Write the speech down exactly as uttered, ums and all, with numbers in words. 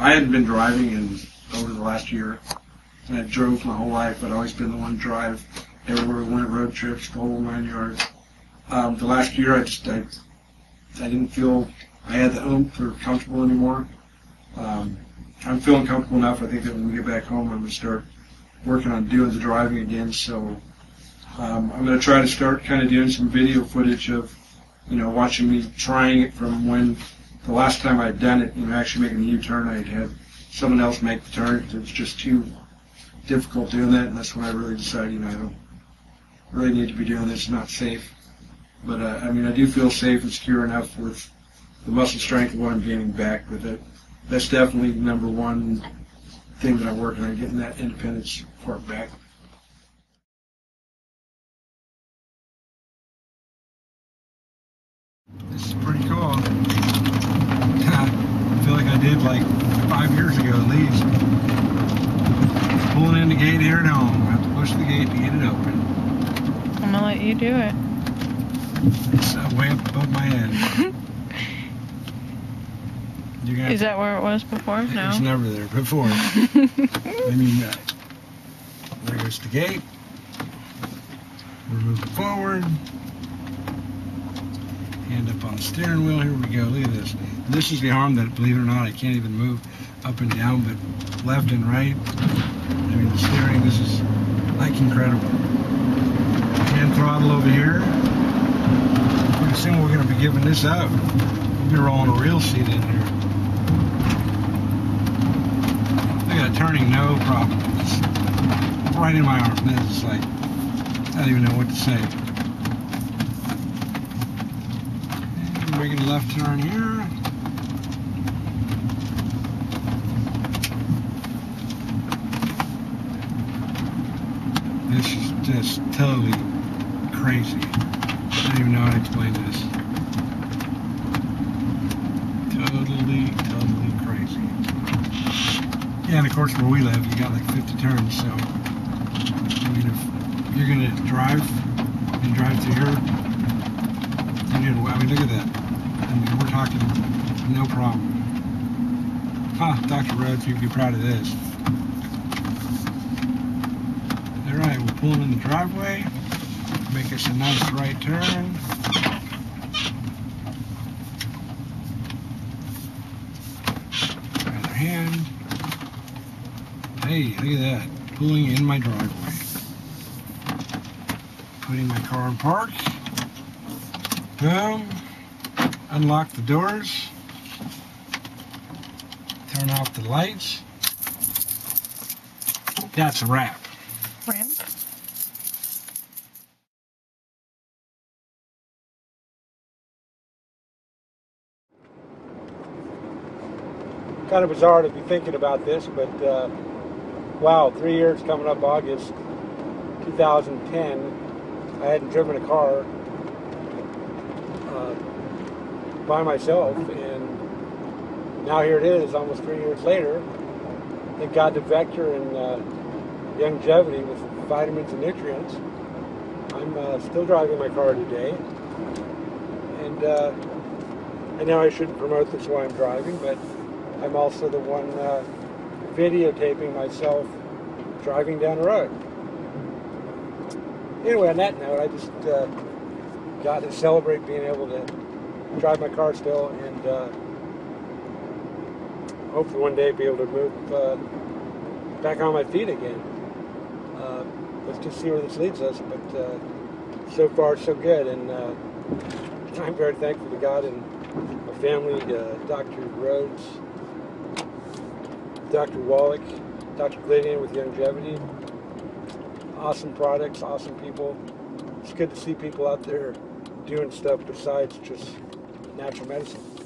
I had been driving in over the last year, and I drove my whole life. I'd always been the one to drive everywhere we went, road trips, the whole nine yards. Um, the last year, I just I, I didn't feel I had the oomph or comfortable anymore. Um, I'm feeling comfortable enough. I think that when we get back home, I'm going to start working on doing the driving again. So um, I'm going to try to start kind of doing some video footage of, you know, watching me trying it from when the last time I'd done it, you know, actually making the U-turn. I'd had someone else make the turn because it was just too difficult doing that, and that's when I really decided, you know, I don't really need to be doing this. It's not safe. But, uh, I mean, I do feel safe and secure enough with the muscle strength of what I'm gaining back with it. That's definitely the number one thing that I'm working on, getting that independence part back. This is pretty cool. I feel like I did like five years ago at least. Pulling in the gate here at home. I have to push the gate to get it open. I'm going to let you do it. It's uh, way up above my head. Is that where it was before? It no. It was never there before. I mean, uh, there goes the gate. We're moving forward. Hand up on the steering wheel. Here we go. Look at this. This is the arm that, believe it or not, I can't even move up and down, but left and right. I mean, the steering, this is like incredible. Hand throttle over here. Pretty soon we're going to be giving this up. We'll be rolling a real seat in here. Turning no problem. It's right in my arm. It's like I don't even know what to say. And making a left turn here. This is just totally crazy. I don't even know how to explain this. Totally, totally crazy. Yeah, and of course where we live, you got like fifty turns, so I mean, if you're gonna drive and drive through here, you know, I mean, look at that. I mean, we're talking no problem. Ah, Doctor Rhodes, you'd be proud of this. All right, we're pulling in the driveway. Make us a nice right turn. Other hand. Hey, look at that, pulling in my driveway. Putting my car in park. Boom. Unlock the doors. Turn off the lights. That's a wrap. Ramp. Kind of bizarre to be thinking about this, but uh, wow, three years coming up August two thousand ten. I hadn't driven a car uh, by myself, and now here it is, almost three years later. Thank God to Vector and uh, Youngevity with vitamins and nutrients. I'm uh, still driving my car today, and uh, I know I shouldn't promote this while I'm driving, but I'm also the one uh, videotaping myself driving down the road. Anyway, on that note, I just uh, got to celebrate being able to drive my car still, and uh, hopefully one day be able to move uh, back on my feet again. Uh, let's just see where this leads us, but uh, so far so good, and uh, I'm very thankful to God and my family, uh, Doctor Rhodes, Doctor Wallach, Doctor Gladian with Youngevity. Awesome products, awesome people. It's good to see people out there doing stuff besides just natural medicine.